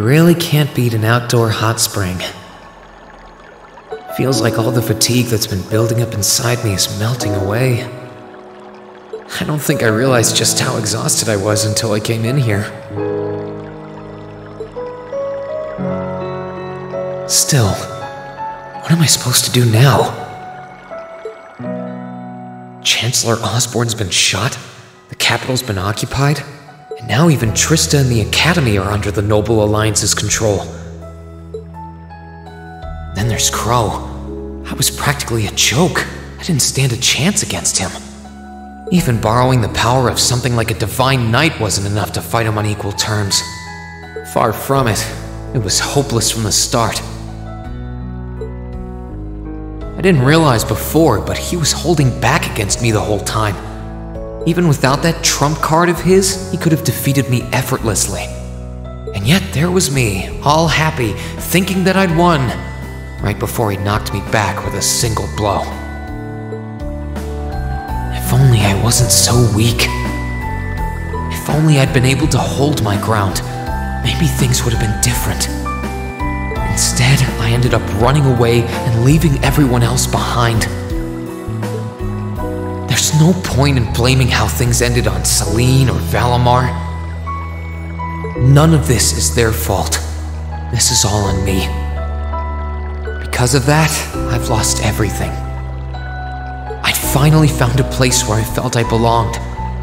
You really can't beat an outdoor hot spring. Feels like all the fatigue that's been building up inside me is melting away. I don't think I realized just how exhausted I was until I came in here. Still, what am I supposed to do now? Chancellor Osborne's been shot, the capital's been occupied, and now even Trista and the Academy are under the Noble Alliance's control. Then there's Crow. I was practically a joke. I didn't stand a chance against him. Even borrowing the power of something like a Divine Knight wasn't enough to fight him on equal terms. Far from it. It was hopeless from the start. I didn't realize before, but he was holding back against me the whole time. Even without that trump card of his, he could have defeated me effortlessly. And yet there was me, all happy, thinking that I'd won, right before he knocked me back with a single blow. If only I wasn't so weak. If only I'd been able to hold my ground, maybe things would have been different. Instead, I ended up running away and leaving everyone else behind. There's no point in blaming how things ended on Celine or Valimar. None of this is their fault. This is all on me. Because of that, I've lost everything. I finally found a place where I felt I belonged,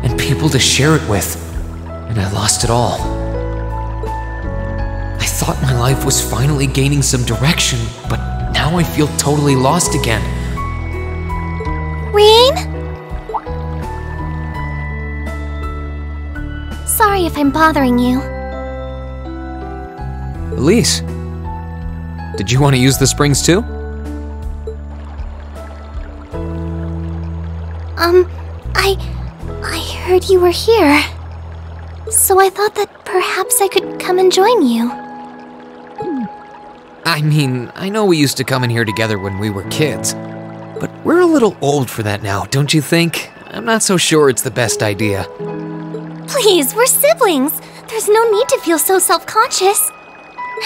and people to share it with, and I lost it all. I thought my life was finally gaining some direction, but now I feel totally lost again. Rean? Sorry if I'm bothering you. Elise? Did you want to use the springs too? I heard you were here. So I thought that perhaps I could come and join you. I mean, I know we used to come in here together when we were kids. But we're a little old for that now, don't you think? I'm not so sure it's the best idea. Please, we're siblings. There's no need to feel so self-conscious.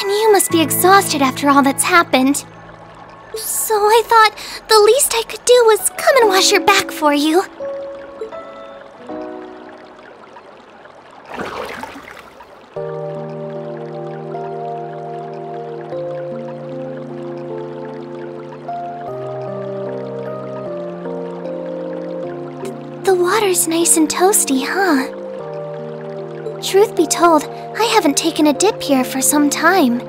And you must be exhausted after all that's happened. So I thought the least I could do was come and wash your back for you. The water's nice and toasty, huh? Truth be told, I haven't taken a dip here for some time.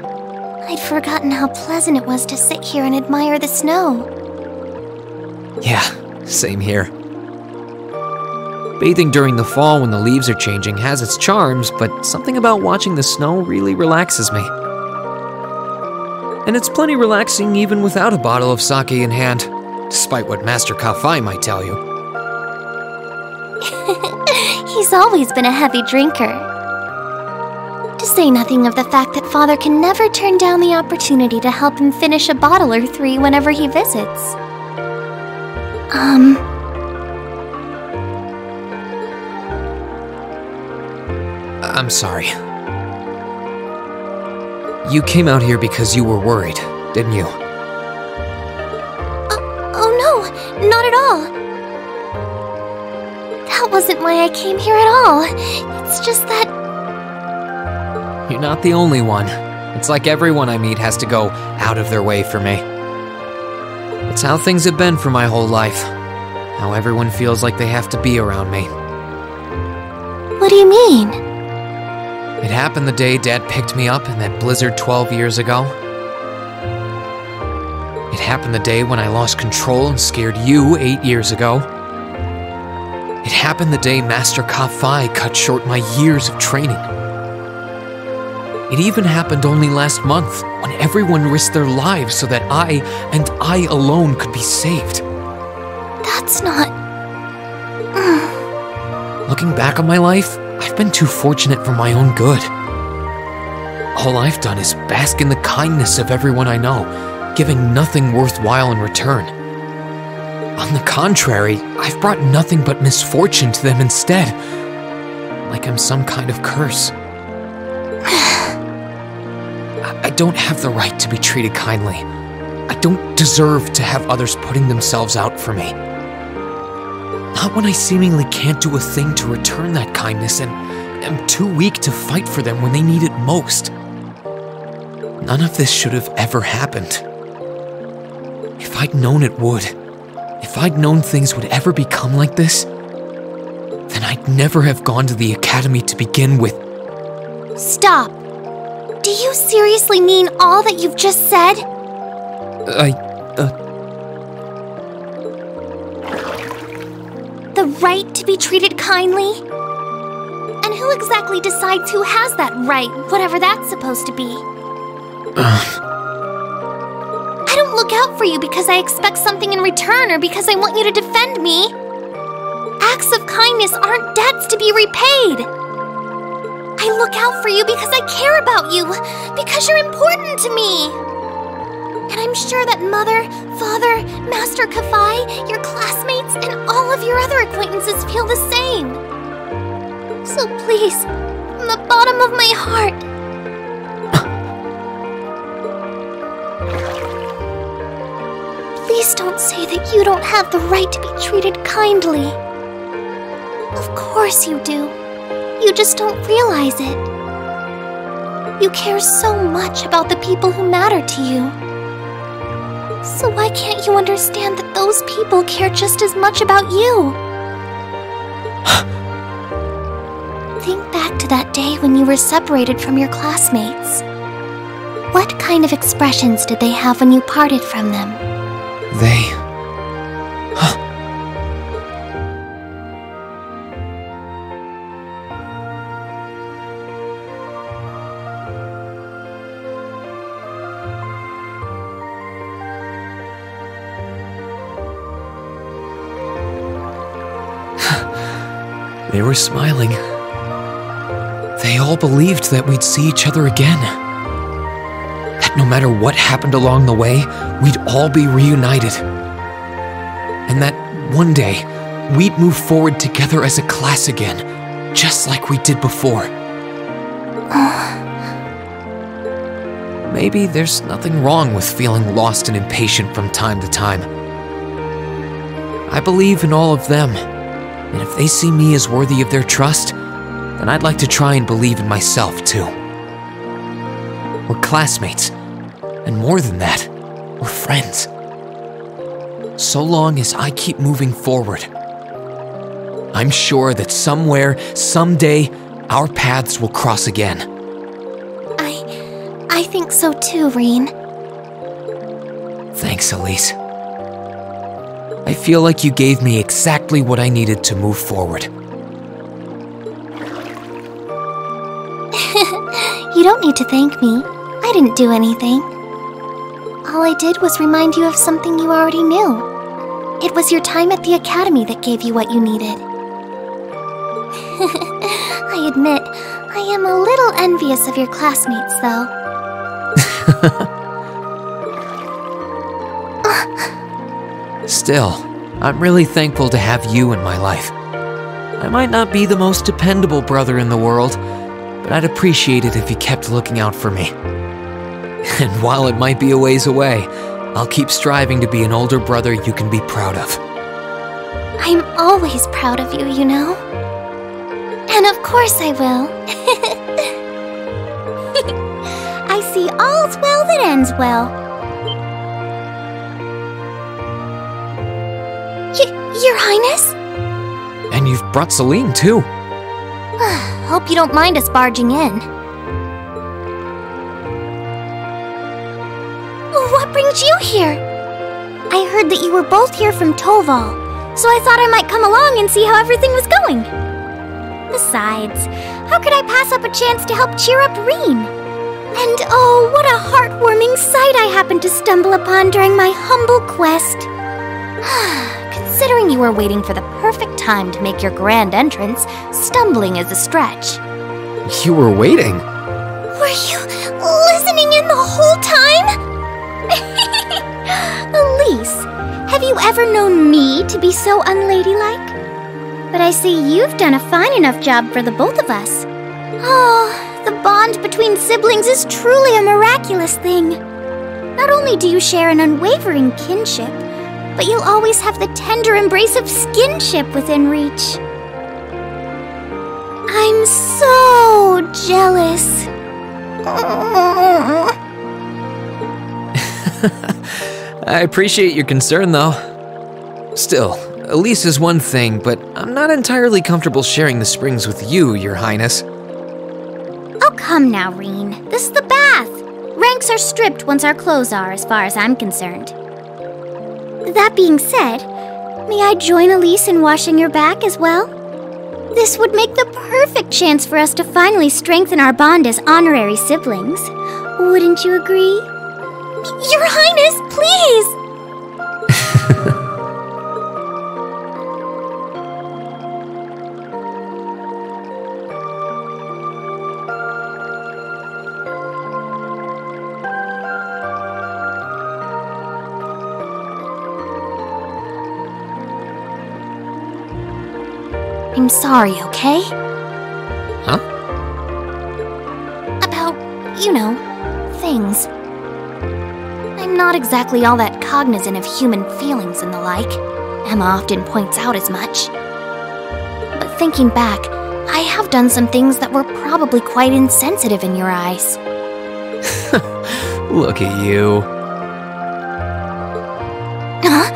I'd forgotten how pleasant it was to sit here and admire the snow. Yeah, same here. Bathing during the fall when the leaves are changing has its charms, but something about watching the snow really relaxes me. And it's plenty relaxing even without a bottle of sake in hand, despite what Master Ka-Fai might tell you. He's always been a heavy drinker. To say nothing of the fact that Father can never turn down the opportunity to help him finish a bottle or three whenever he visits. I'm sorry. You came out here because you were worried, didn't you? Oh no, not at all. That wasn't why I came here at all. It's just that... You're not the only one. It's like everyone I meet has to go out of their way for me. It's how things have been for my whole life. How everyone feels like they have to be around me. What do you mean? It happened the day Dad picked me up in that blizzard 12 years ago. It happened the day when I lost control and scared you 8 years ago. It happened the day Master Ka-Fai cut short my years of training. It even happened only last month, when everyone risked their lives so that I, and I alone, could be saved. That's not... Looking back on my life, I've been too fortunate for my own good. All I've done is bask in the kindness of everyone I know, giving nothing worthwhile in return. On the contrary, I've brought nothing but misfortune to them instead, like I'm some kind of curse. I don't have the right to be treated kindly. I don't deserve to have others putting themselves out for me. Not when I seemingly can't do a thing to return that kindness and am too weak to fight for them when they need it most. None of this should have ever happened. If I'd known it would, if I'd known things would ever become like this, then I'd never have gone to the academy to begin with. Stop! Do you seriously mean all that you've just said? The right to be treated kindly? And who exactly decides who has that right, whatever that's supposed to be? I don't look out for you because I expect something in return or because I want you to defend me. Acts of kindness aren't debts to be repaid. I look out for you because I care about you, because you're important to me. And I'm sure that Mother, Father, Master Ka-Fai, your classmates, and all of your other acquaintances feel the same. So please, from the bottom of my heart. Please don't say that you don't have the right to be treated kindly. Of course you do. You just don't realize it. You care so much about the people who matter to you. So why can't you understand that those people care just as much about you? Think back to that day when you were separated from your classmates. What kind of expressions did they have when you parted from them? They were smiling. They all believed that we'd see each other again. That no matter what happened along the way, we'd all be reunited. And that one day, we'd move forward together as a class again, just like we did before. Maybe there's nothing wrong with feeling lost and impatient from time to time. I believe in all of them. And if they see me as worthy of their trust, then I'd like to try and believe in myself, too. We're classmates, and more than that, we're friends. So long as I keep moving forward, I'm sure that somewhere, someday, our paths will cross again. I think so too, Rean. Thanks, Elise. I feel like you gave me exactly what I needed to move forward. You don't need to thank me. I didn't do anything. All I did was remind you of something you already knew. It was your time at the academy that gave you what you needed. I admit, I am a little envious of your classmates, though. Still, I'm really thankful to have you in my life. I might not be the most dependable brother in the world, but I'd appreciate it if you kept looking out for me. And while it might be a ways away, I'll keep striving to be an older brother you can be proud of. I'm always proud of you, you know. And of course I will. I see all's well that ends well. Your Highness? And you've brought Celine, too. Hope you don't mind us barging in. What brings you here? I heard that you were both here from Tolval, so I thought I might come along and see how everything was going. Besides, how could I pass up a chance to help cheer up Rean? And oh, what a heartwarming sight I happened to stumble upon during my humble quest. Considering you were waiting for the perfect time to make your grand entrance, stumbling is a stretch. You were waiting? Were you listening in the whole time? Elise, have you ever known me to be so unladylike? But I see you've done a fine enough job for the both of us. Oh, The bond between siblings is truly a miraculous thing. Not only do you share an unwavering kinship, but you'll always have the tender embrace of skinship within reach. I'm so jealous. I appreciate your concern, though. Still, Elise is one thing, but I'm not entirely comfortable sharing the springs with you, Your Highness. Oh, come now, Rean. This is the bath. Ranks are stripped once our clothes are, as far as I'm concerned. That being said, may I join Elise in washing your back as well? This would make the perfect chance for us to finally strengthen our bond as honorary siblings. Wouldn't you agree? Your Highness, please! I'm sorry, okay? Huh? About, you know, things. I'm not exactly all that cognizant of human feelings and the like. Emma often points out as much. But thinking back, I have done some things that were probably quite insensitive in your eyes. Look at you. Huh?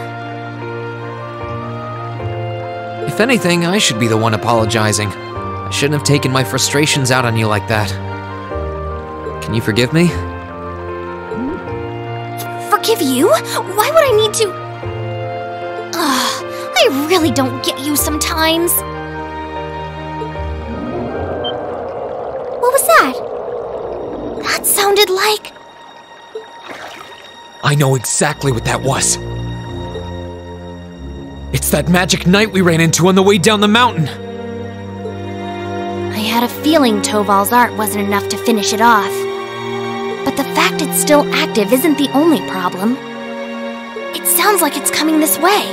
If anything, I should be the one apologizing. I shouldn't have taken my frustrations out on you like that. Can you forgive me? Forgive you? Why would I need to? Ugh, I really don't get you sometimes. What was that? That sounded like... I know exactly what that was. It's that magic knight we ran into on the way down the mountain. I had a feeling Tolval's art wasn't enough to finish it off. But the fact it's still active isn't the only problem. It sounds like it's coming this way.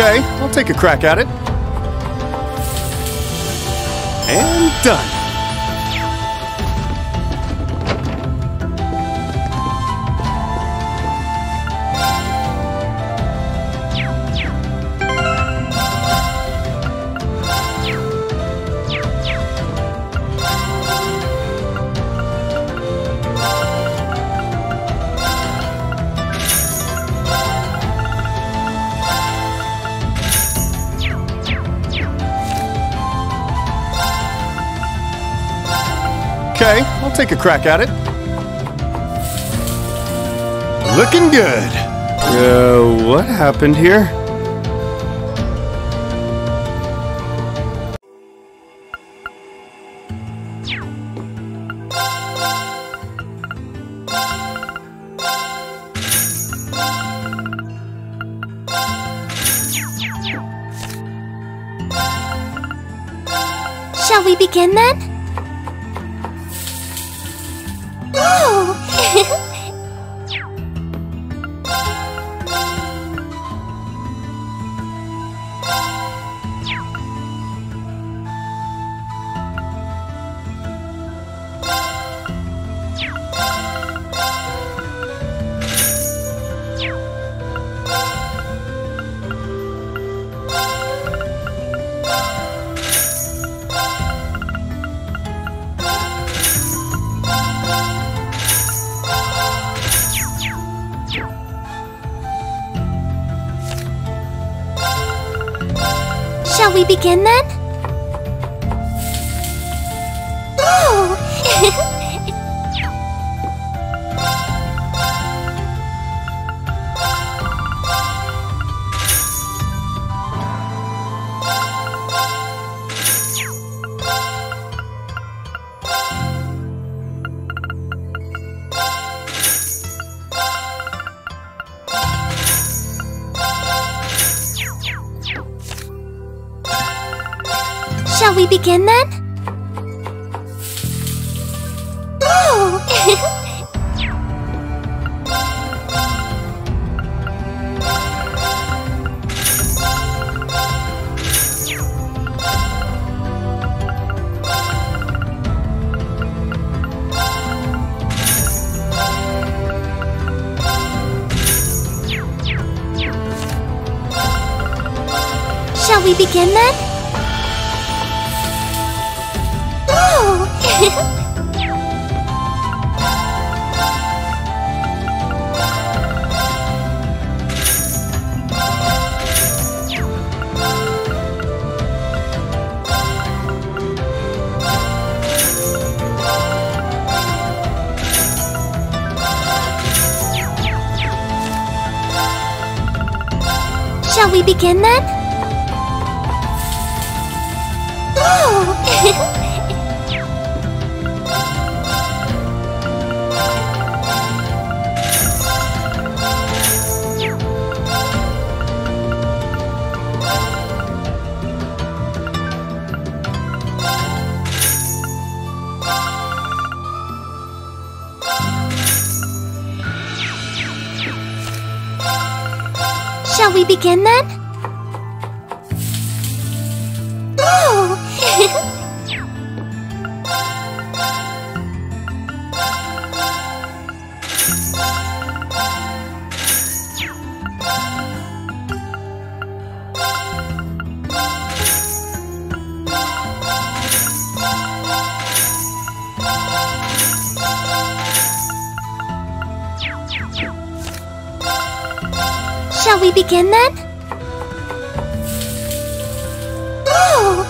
Okay, I'll take a crack at it. And done. Okay, I'll take a crack at it. Looking good. What happened here? Shall we begin then? Shall we begin then? Shall we begin then? Shall we begin then? Shall we begin then? Shall we begin then? Oh! Shall we begin then? Oh!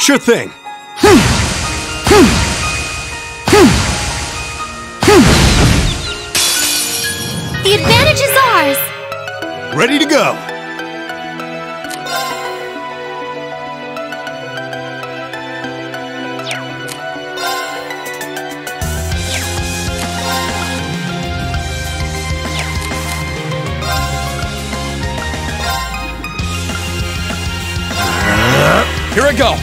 Sure thing. The advantage is ours. Ready to go. Here I go.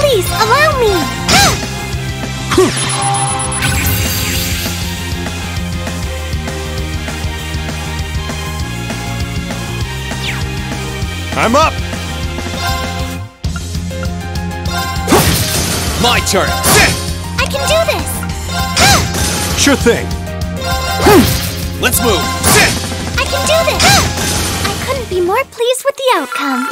Please allow me! I'm up! My turn. I can do this. Sure thing. Let's move. I can do this. I couldn't be more pleased with the outcome.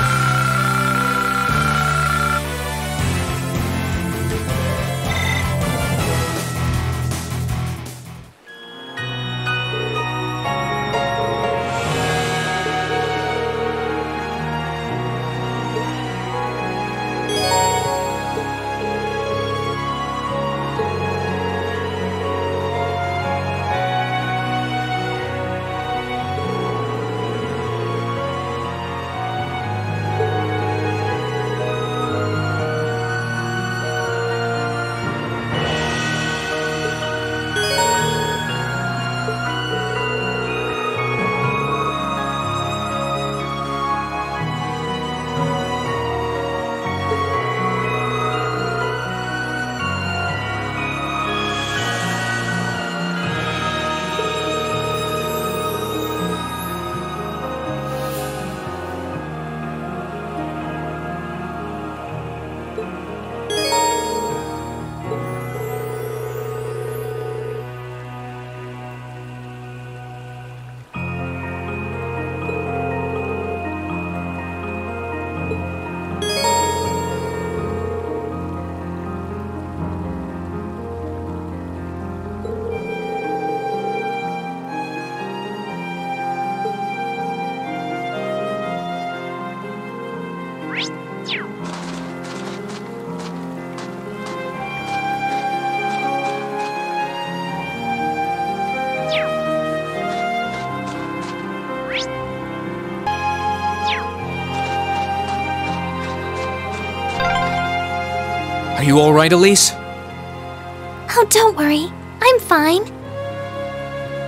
You all right, Elise? Oh, don't worry. I'm fine.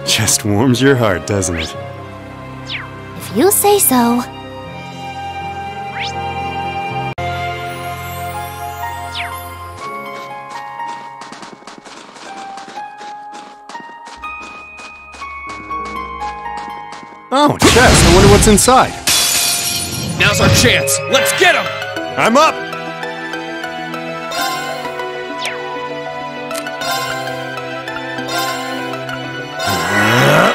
Just warms your heart, doesn't it? If you say so. Oh, chest. I wonder what's inside. Now's our chance. Let's get him! I'm up!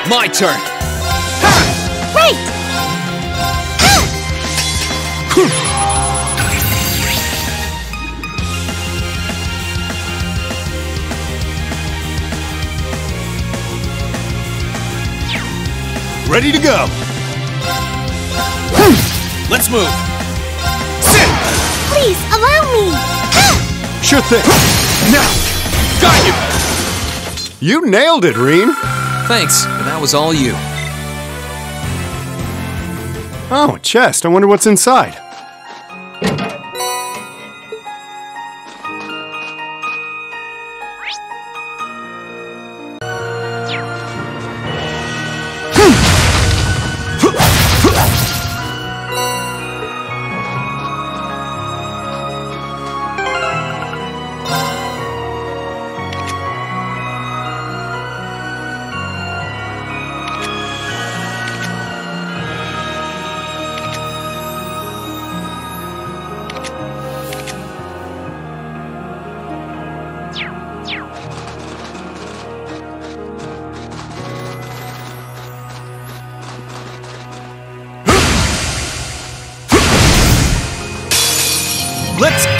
My turn! Ha! Wait! Ha! Ready to go! Let's move! Sit! Please, allow me! Ha! Sure thing! Now! Got you! You nailed it, Rean! Thanks, but that was all you. Oh, a chest. I wonder what's inside.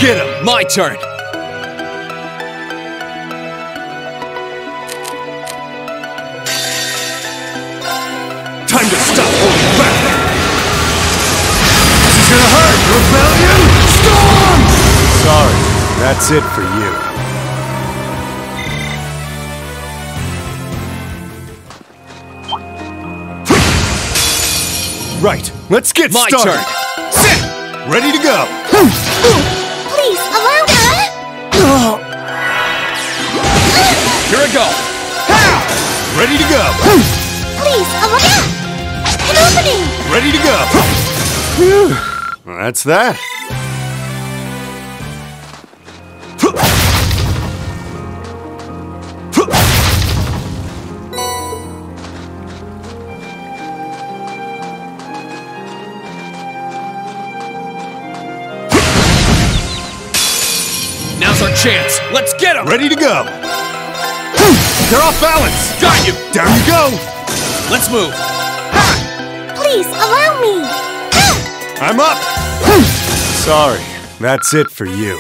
Get him! My turn! Time to stop holding back! This is gonna hurt! Rebellion Storm! Sorry, that's it for you. Right, let's get started! My turn! Sit! Ready to go! Here I go! Pow! Ready to go! Please, allow! An opening! Ready to go! Well, that's that. chance. Let's get them. Ready to go. They're off balance. Got you. Down you go. Let's move. Ha! Please allow me. Ha! I'm up. Sorry, that's it for you.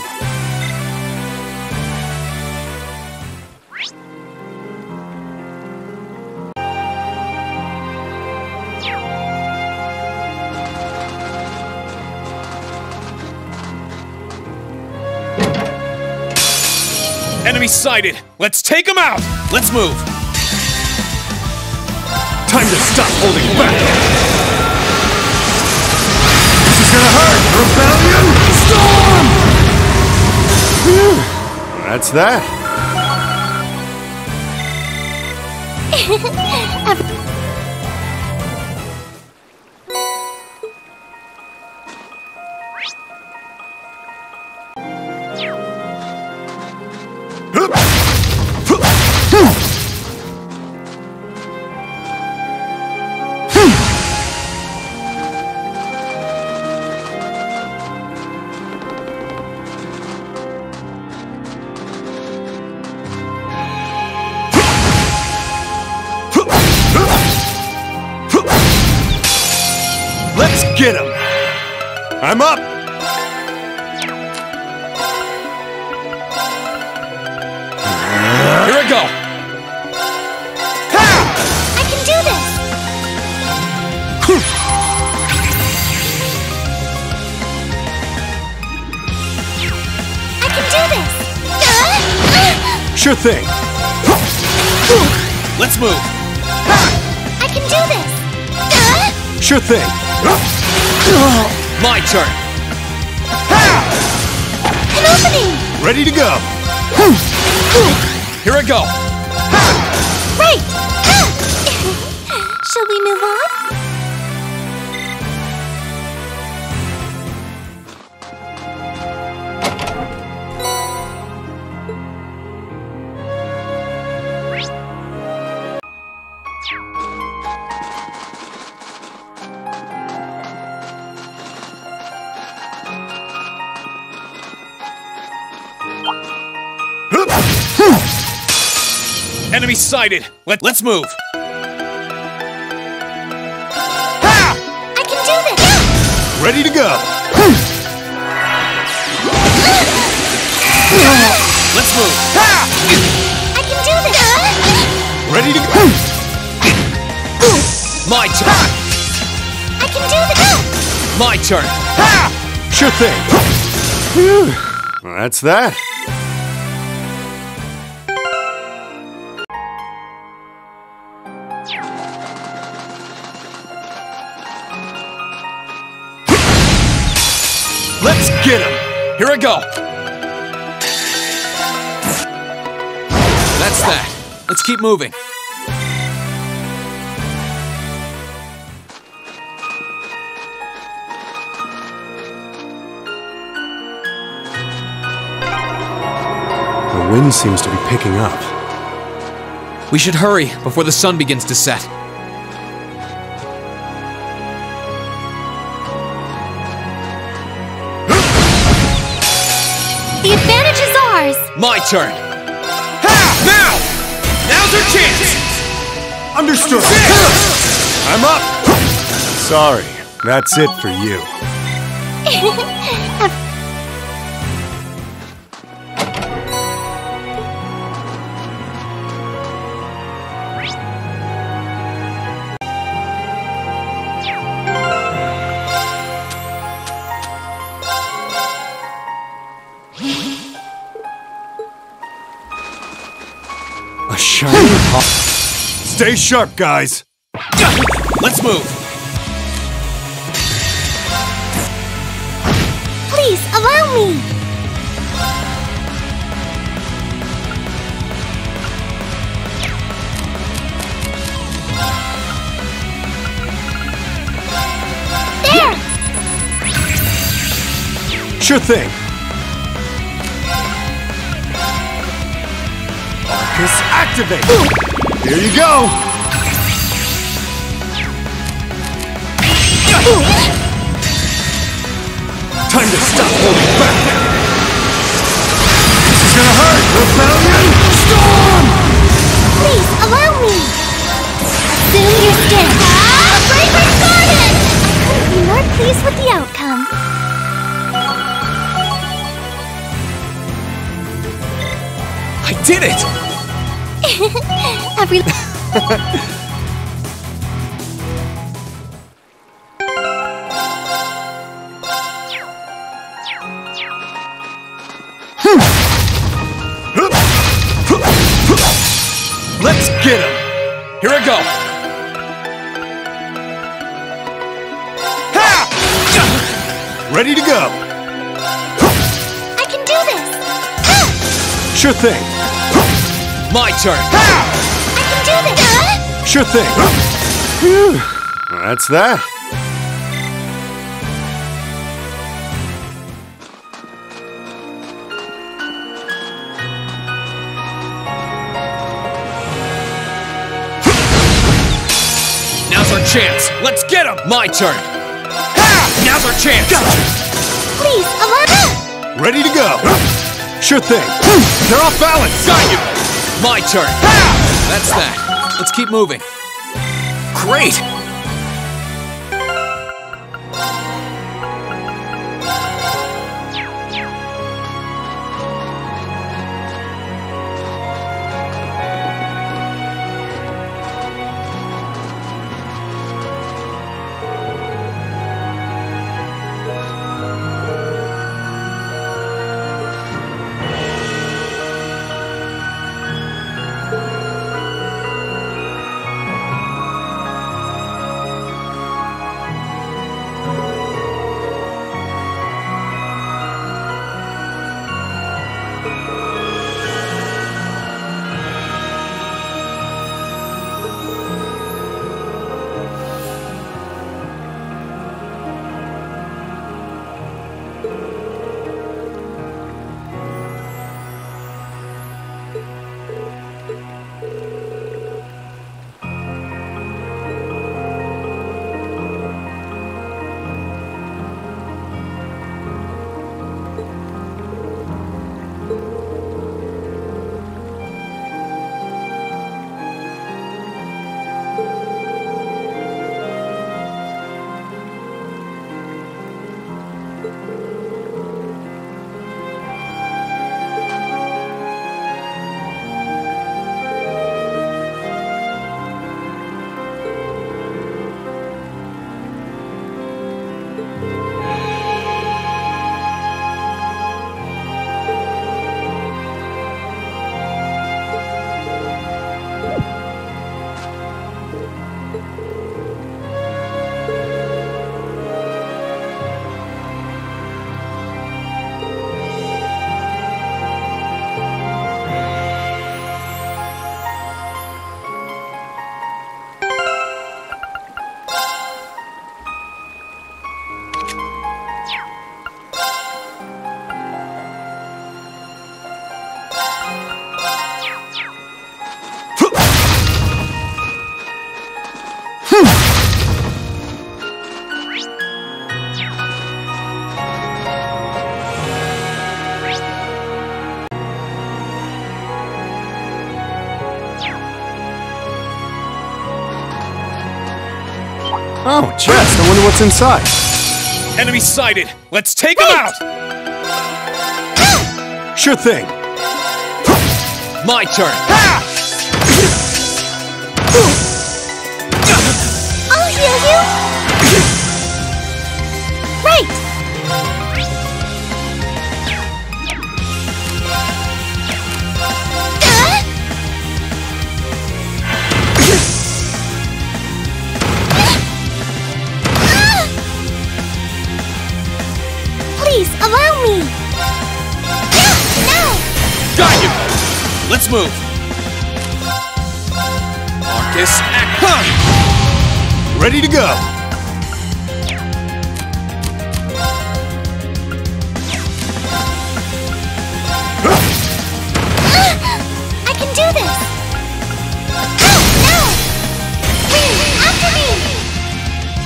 Enemy sighted! Let's take him out! Let's move! Time to stop holding back! This is gonna hurt! Rebellion Storm! Phew! That's that. Get him! I'm up! Here we go! Ha! I can do this! I can do this! Sure thing! Let's move! I can do this! Sure thing! My turn! Ha! An opening! Ready to go! Here I go! Ha! Right! Ha! Shall we move Enemy sighted! Let's move! Ha! I can do this! Ready to go! Let's move! Ha! I can do this! Ready to go! My turn! Ha! I can do this! My turn! Ha! Sure thing! Well, that's that. Let's get him! Here I go! That's that. Let's keep moving. The wind seems to be picking up. We should hurry before the sun begins to set. My turn! Ha! Now! Now's our chance! Understood! I'm up! Sorry, that's it for you. Stay sharp, guys! Let's move! Please, allow me! There! Sure thing! Marcus, activate! Here you go! Time to stop holding back! This is Rebellion Storm! Please, allow me! Assume your skin! The fragrance garden! I couldn't be more pleased with the outcome. I did it! Let's get him! Here I go! Ha! Ready to go! I can do this! Ha! Sure thing! My turn! Ha! I can do this! Sure thing! Whew. That's that! Chance. Let's get him! My turn! Ha! Now's our chance! Please, allow me! Ready to go! Sure thing! They're off balance! Got you! My turn! Ha! That's that. Let's keep moving. Great! Oh, chest. I wonder what's inside. Enemy sighted. Let's take him out! Ah! Sure thing. My turn. Ah! I'll heal you! Right! Please, allow me! Now! Got you! Let's move! Marcus, act high! Ready to go! I can do this! Now! After me!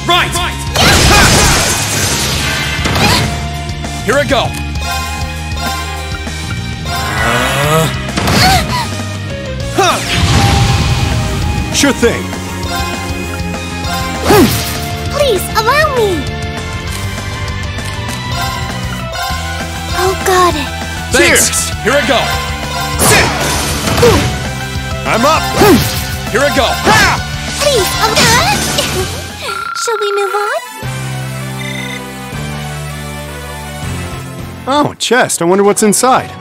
Right! Here I go! Sure thing. Please, allow me. Oh, got it. Thanks. Cheers. Here I go. I'm up. Here I go. Please, allow. Shall we move on? Oh, a chest. I wonder what's inside.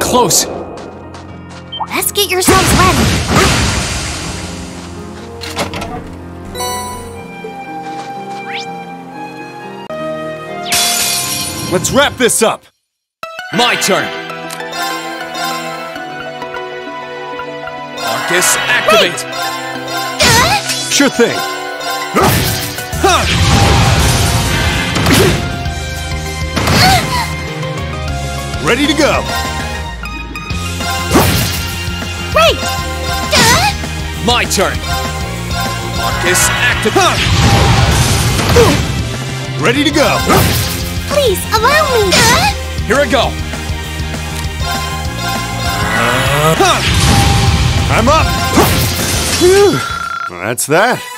Close. Let's get yourselves ready. Let's wrap this up. My turn. Marcus, activate. Sure thing. Ready to go. My turn. Marcus, activate. Ready to go. Please, allow me. Here I go. I'm up. Well, that's that.